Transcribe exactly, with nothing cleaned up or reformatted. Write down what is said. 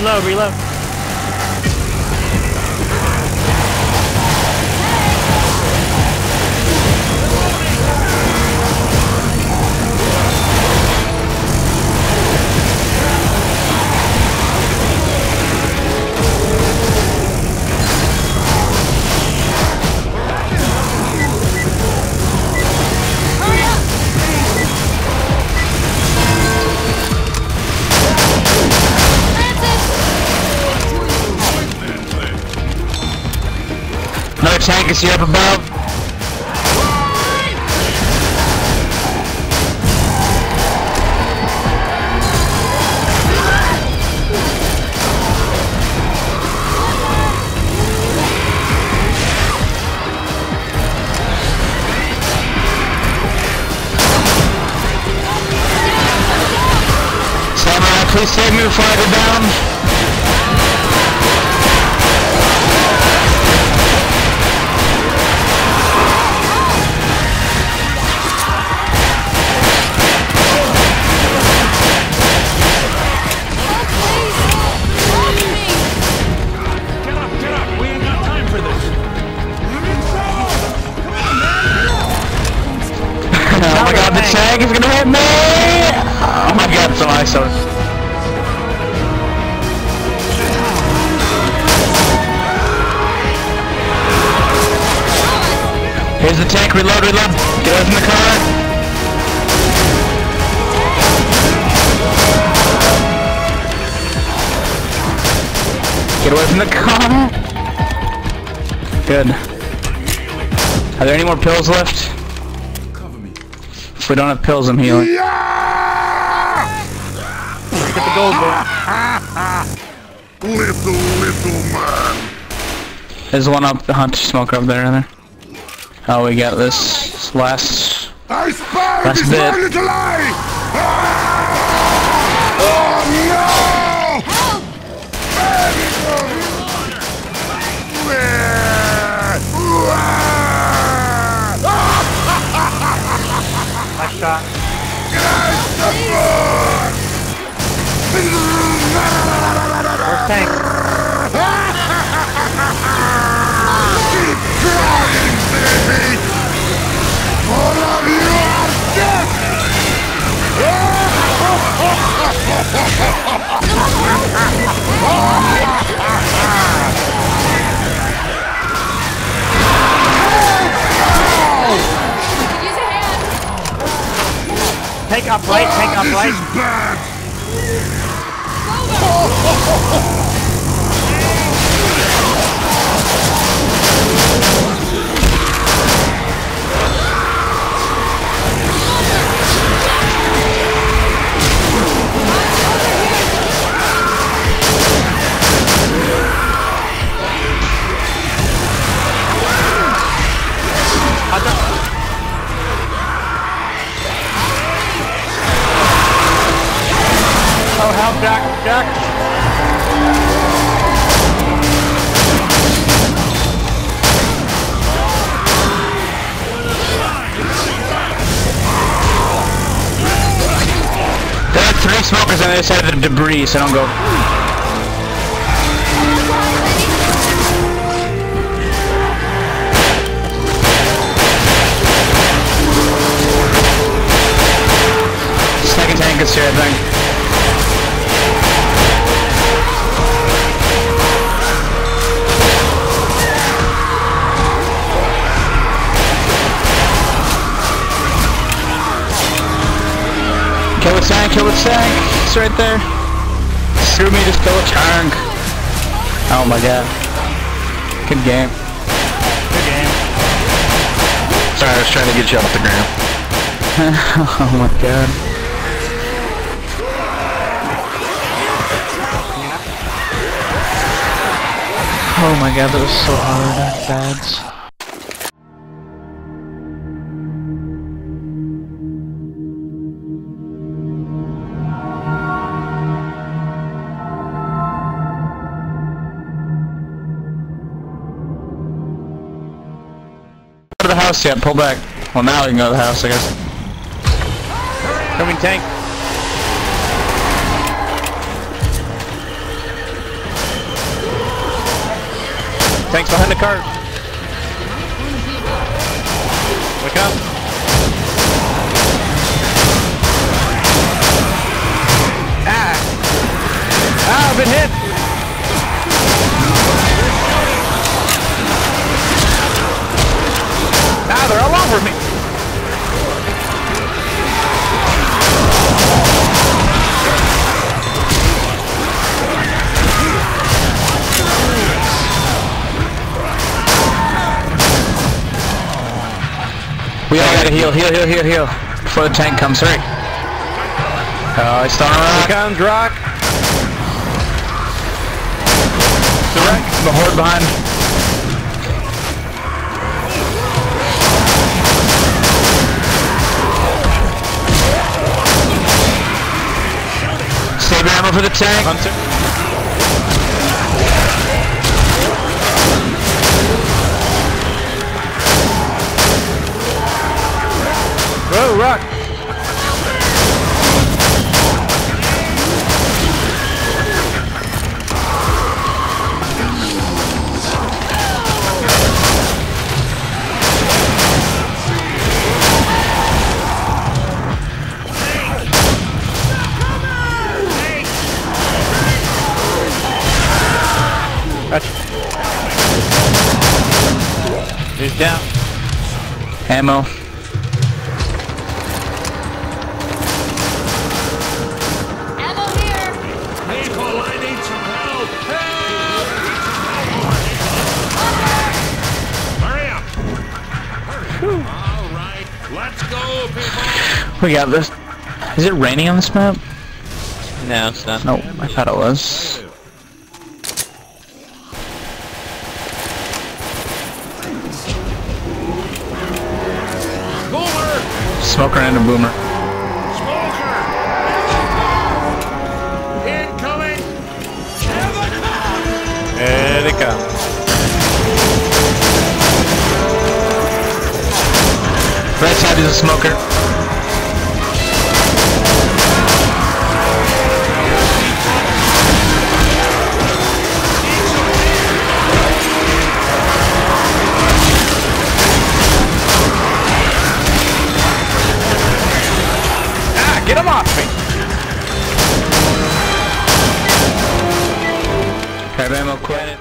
reload, reload. Another tank is here up above. Samurai, please save me before I go down. Tag is gonna hit me! Oh my god, so I S O. Here's the tank, reload, reload. Get out in the car. Get away from the car. Good. Are there any more pills left? If we don't have pills, I'm healing. Yeah! Get the gold, bro. Little, little man. There's one up the hunter smoker up there, isn't there? Oh, we got this. This last... I spied last bit. My little eye! Ah! Oh, no! Help! Shot. First tank. Keep driving, baby! All of you are dead! Take up right, take up right. This is bad. Duck, duck. There are three smokers on the other side of the debris, so don't go. Second tank is here, I think. Kill the tank, kill the tank, it's right there. Screw me, just kill the tank. Oh my god. Good game. Good game. Sorry, I was trying to get you off the ground. Oh my god. Oh my god, that was so hard, that's bad. The house yet, pull back. Well, now we can go to the house, I guess. Coming tank. Tank's behind the cart. Wake up. Ah! Ah, I've been hit! Ah, they're all over me! We all gotta heal, heal, heal, heal, heal, before the tank comes through. Oh, it's on rock. Here comes rock. The wreck, the horde behind. Save your ammo for the tank. Hunter. Oh, rock! Gotcha. He's down. Ammo. We got this. Is it raining on this map? No, it's not. No, nope, I thought it was. Boomer! Smoker and a boomer. Smoker! Incoming! There they come. Right side is a smoker. Get him off me! Grab ammo, quit it.